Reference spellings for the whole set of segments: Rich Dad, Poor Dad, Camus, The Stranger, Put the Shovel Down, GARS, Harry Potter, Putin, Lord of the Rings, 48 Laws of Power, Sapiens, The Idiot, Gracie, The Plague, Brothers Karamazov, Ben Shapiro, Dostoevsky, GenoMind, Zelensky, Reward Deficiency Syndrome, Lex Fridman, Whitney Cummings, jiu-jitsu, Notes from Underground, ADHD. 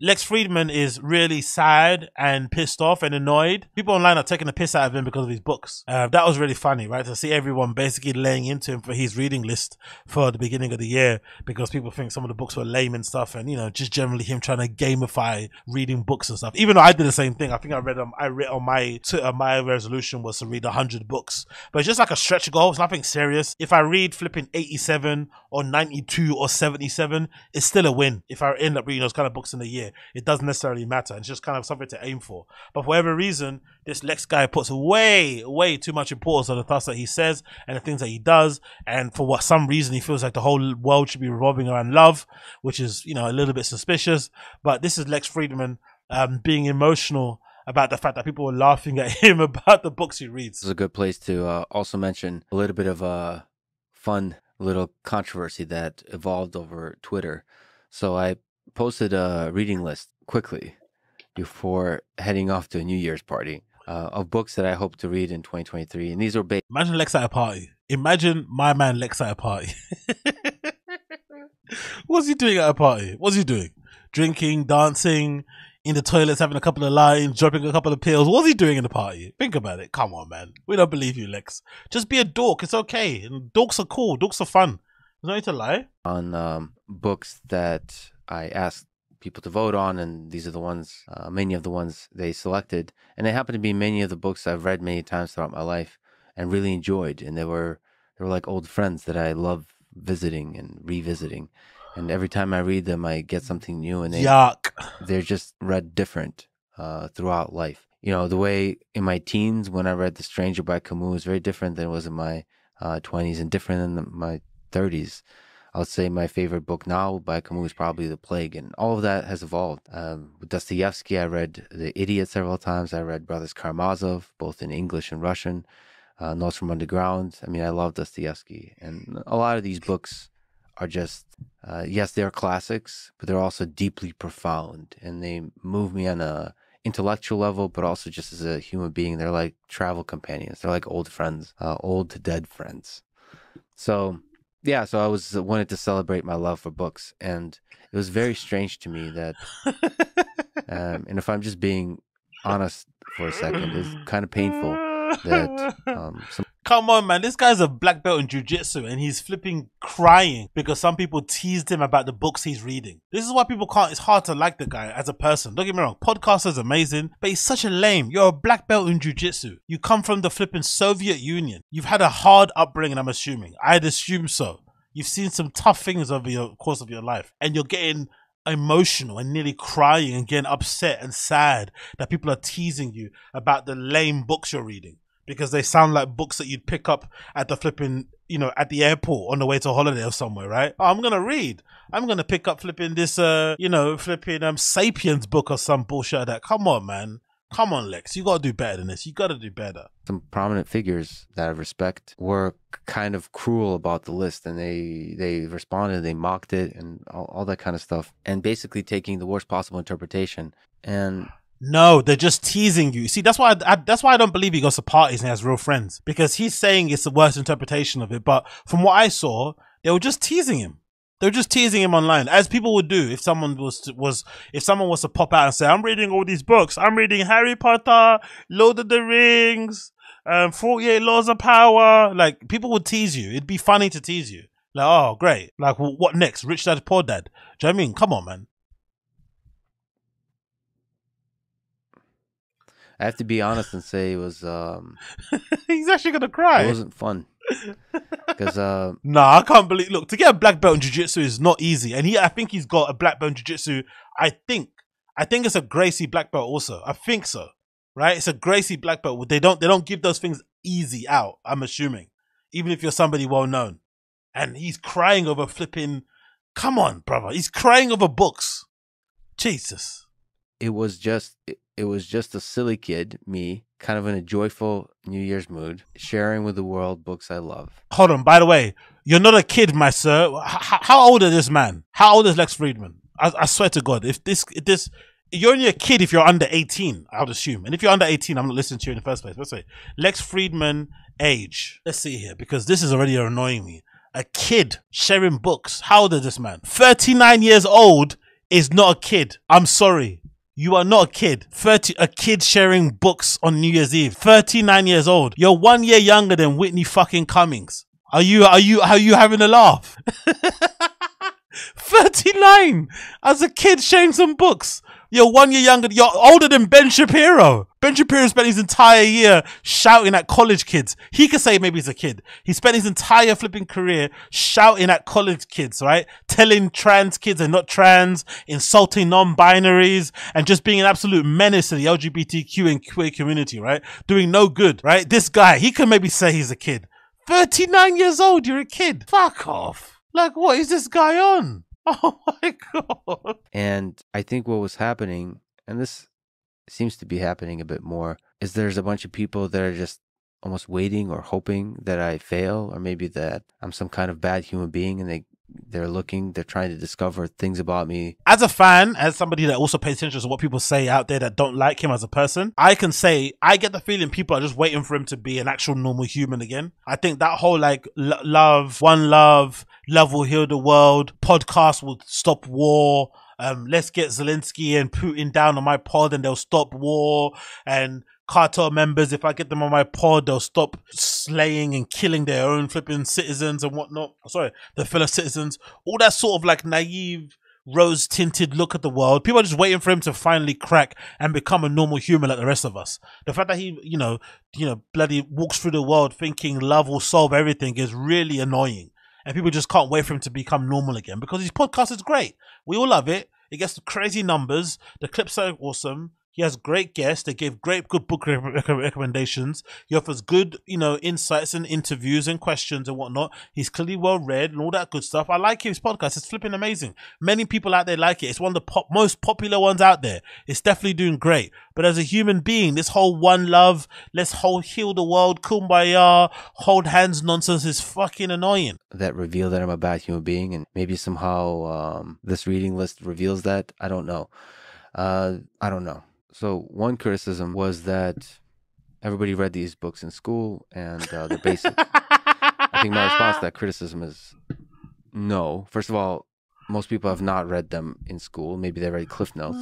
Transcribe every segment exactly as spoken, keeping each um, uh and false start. Lex Fridman is really sad and pissed off and annoyed. People online are taking the piss out of him because of his books. Uh, that was really funny, right? To see everyone basically laying into him for his reading list for the beginning of the year because people think some of the books were lame and stuff, and, you know, just generally him trying to gamify reading books and stuff. Even though I did the same thing. I think I read, um, I read on my Twitter, my resolution was to read one hundred books. But it's just like a stretch goal. It's nothing serious. If I read flipping eighty-seven or ninety-two or seventy-seven, it's still a win. If I end up reading those kind of books in a year, it doesn't necessarily matter. It's just kind of something to aim for. But for whatever reason, this Lex guy puts way, way too much importance on the thoughts that he says and the things that he does. And for what some reason, he feels like the whole world should be revolving around love, which is, you know, a little bit suspicious. But this is Lex Fridman um, being emotional about the fact that people were laughing at him about the books he reads. This is a good place to uh, also mention a little bit of a fun little controversy that evolved over Twitter. So I posted a reading list quickly before heading off to a New Year's party uh, of books that I hope to read in twenty twenty-three. And these are based. Imagine Lex at a party. Imagine my man Lex at a party. What's he doing at a party? What's he doing? Drinking, dancing, in the toilets, having a couple of lines, dropping a couple of pills. What's he doing in the party? Think about it. Come on, man. We don't believe you, Lex. Just be a dork. It's okay. And dorks are cool. Dorks are fun. There's no need to lie. On um, books that I asked people to vote on, and these are the ones, uh, many of the ones they selected. And they happened to be many of the books I've read many times throughout my life and really enjoyed. And they were, they were like old friends that I love visiting and revisiting. And every time I read them, I get something new. And they, Yuck. They're just read different uh, throughout life. You know, the way in my teens when I read The Stranger by Camus was very different than it was in my uh, twenties and different than the, my thirties. I would say my favorite book now by Camus is probably The Plague, and all of that has evolved. Um, with Dostoevsky, I read The Idiot several times. I read Brothers Karamazov, both in English and Russian. Uh, Notes from Underground. I mean, I love Dostoevsky. And a lot of these books are just, uh, yes, they're classics, but they're also deeply profound. And they move me on a intellectual level, but also just as a human being. They're like travel companions. They're like old friends, uh, old to dead friends. So... yeah, so I was wanted to celebrate my love for books, and it was very strange to me that, um, and if I'm just being honest for a second, it's kind of painful that. Um, some Come on, man, this guy's a black belt in jiu-jitsu, and he's flipping crying because some people teased him about the books he's reading. This is why people can't. It's hard to like the guy as a person. Don't get me wrong, podcaster's amazing, but he's such a lame. You're a black belt in jiu-jitsu. You come from the flipping Soviet Union. You've had a hard upbringing, I'm assuming. I'd assume so. You've seen some tough things over the course of your life, and you're getting emotional and nearly crying and getting upset and sad that people are teasing you about the lame books you're reading, because they sound like books that you'd pick up at the flipping, you know, at the airport on the way to a holiday or somewhere, right? Oh, I'm going to read. I'm going to pick up flipping this, uh, you know, flipping um, Sapiens book or some bullshit like that. Come on, man. Come on, Lex. You got to do better than this. You got to do better. Some prominent figures that I respect were kind of cruel about the list, and they, they responded, they mocked it, and all, all that kind of stuff, and basically taking the worst possible interpretation. And... no, they're just teasing you. See, that's why I, I, that's why I don't believe he goes to parties and has real friends, because he's saying it's the worst interpretation of it. But from what I saw, they were just teasing him. They were just teasing him online, as people would do if someone was to, was if someone was to pop out and say, "I'm reading all these books. I'm reading Harry Potter, Lord of the Rings, um, forty-eight Laws of Power." Like, people would tease you. It'd be funny to tease you. Like, oh, great. Like, well, what next? Rich Dad, Poor Dad. Do you know what I mean? Come on, man. I have to be honest and say it was... Um, he's actually going to cry. It wasn't fun. Because... Uh, nah, I can't believe... Look, to get a black belt in jiu-jitsu is not easy. And he, I think he's got a black belt in jiu-jitsu. I think. I think it's a Gracie black belt also. I think so. Right? It's a Gracie black belt. They don't, they don't give those things easy out, I'm assuming. Even if you're somebody well-known. And he's crying over flipping... Come on, brother. He's crying over books. Jesus. It was just... It, It was just a silly kid, me, kind of in a joyful New Year's mood, sharing with the world books I love. Hold on, by the way, you're not a kid, my sir. H how old is this man? How old is Lex Fridman? I, I swear to God, if this, if this, you're only a kid if you're under eighteen, I would assume. And if you're under eighteen, I'm not listening to you in the first place. Let's say Lex Fridman age. Let's see here, because this is already annoying me. A kid sharing books. How old is this man? thirty-nine years old is not a kid. I'm sorry. You are not a kid. thirty, a kid sharing books on New Year's Eve. thirty-nine years old. You're one year younger than Whitney fucking Cummings. Are you, are you, are you having a laugh? thirty-nine as a kid sharing some books. You're one year younger. You're older than Ben Shapiro. Ben Shapiro spent his entire year shouting at college kids. He could say maybe he's a kid. He spent his entire flipping career shouting at college kids, right? Telling trans kids they're not trans, insulting non-binaries, and just being an absolute menace to the L G B T Q and queer community, right? Doing no good, right? This guy, he can maybe say he's a kid. thirty-nine years old, you're a kid. Fuck off. Like, what is this guy on? Oh my God. And I think what was happening, and this seems to be happening a bit more, is there's a bunch of people that are just almost waiting or hoping that I fail, or maybe that I'm some kind of bad human being, and they they're looking, they're trying to discover things about me. As a fan, as somebody that also pays attention to what people say out there that don't like him as a person, I can say, I get the feeling people are just waiting for him to be an actual normal human again. I think that whole like lo love, one love, love will heal the world, podcast will stop war, um, let's get Zelensky and Putin down on my pod and they'll stop war, and cartel members, if I get them on my pod, they'll stop slaying and killing their own flipping citizens and whatnot. Sorry, their fellow citizens. All that sort of like naive, rose-tinted look at the world. People are just waiting for him to finally crack and become a normal human like the rest of us. The fact that he, you know, you know, bloody walks through the world thinking love will solve everything is really annoying. And people just can't wait for him to become normal again, because his podcast is great. We all love it. It gets crazy numbers. The clips are awesome. He has great guests. They give great, good book recommendations. He offers good, you know, insights and interviews and questions and whatnot. He's clearly well-read and all that good stuff. I like his podcast. It's flipping amazing. Many people out there like it. It's one of the pop, most popular ones out there. It's definitely doing great. But as a human being, this whole one love, let's whole heal the world, kumbaya, hold hands nonsense is fucking annoying. That reveal that I'm a bad human being, and maybe somehow um, this reading list reveals that. I don't know. Uh, I don't know. So one criticism was that everybody read these books in school and uh, they're basic. I think my response to that criticism is no. First of all, most people have not read them in school. Maybe they read Cliff Notes.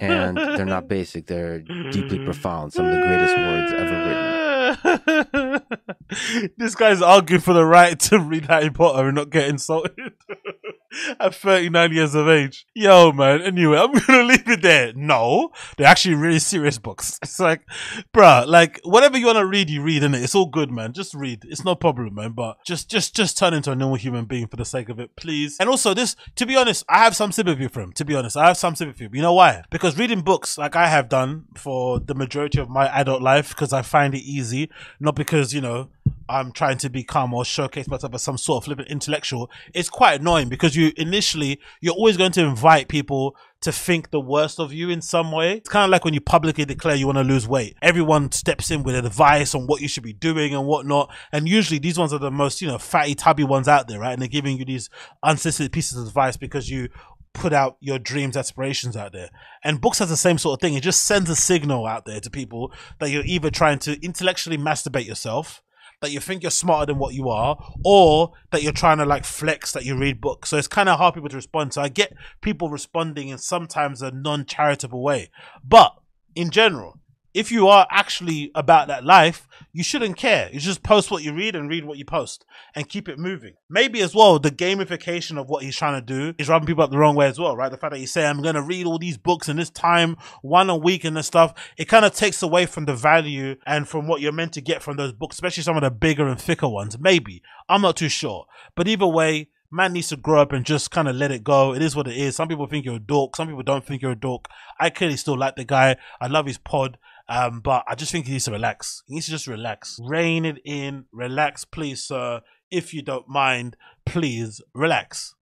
And they're not basic. They're deeply profound. Some of the greatest words ever written. This guy's arguing for the right to read Harry Potter and not get insulted at thirty-nine years of age. Yo, man. Anyway, I'm gonna leave it there. No, they're actually really serious books. It's like, bruh, like whatever you want to read, you read, innit? It's all good, man. Just read. It's no problem, man. But just, just, just turn into a normal human being for the sake of it, please. And also, this, to be honest, I have some sympathy for him. To be honest, I have some sympathy. You know why? Because reading books, like I have done for the majority of my adult life, because I find it easy. Not because, you know, I'm trying to become or showcase myself as some sort of flippant intellectual. It's quite annoying because you initially, you're always going to invite people to think the worst of you in some way. It's kind of like when you publicly declare you want to lose weight. Everyone steps in with advice on what you should be doing and whatnot. And usually these ones are the most, you know, fatty, tubby ones out there, right? And they're giving you these unsolicited pieces of advice because you put out your dreams, aspirations out there. And books has the same sort of thing. It just sends a signal out there to people that you're either trying to intellectually masturbate yourself, that you think you're smarter than what you are, or that you're trying to like flex that you read books. So it's kind of hard for people to respond. So I get people responding in sometimes a non-charitable way. But in general, if you are actually about that life, you shouldn't care. You just post what you read and read what you post and keep it moving. Maybe as well, the gamification of what he's trying to do is rubbing people up the wrong way as well, right? The fact that you say, I'm going to read all these books in this time, one a week and this stuff, it kind of takes away from the value and from what you're meant to get from those books, especially some of the bigger and thicker ones. Maybe. I'm not too sure. But either way, man needs to grow up and just kind of let it go. It is what it is. Some people think you're a dork. Some people don't think you're a dork. I clearly still like the guy. I love his pod. Um, but I just think he needs to relax. He needs to just relax. Rein it in. Relax, please, sir. If you don't mind, please relax.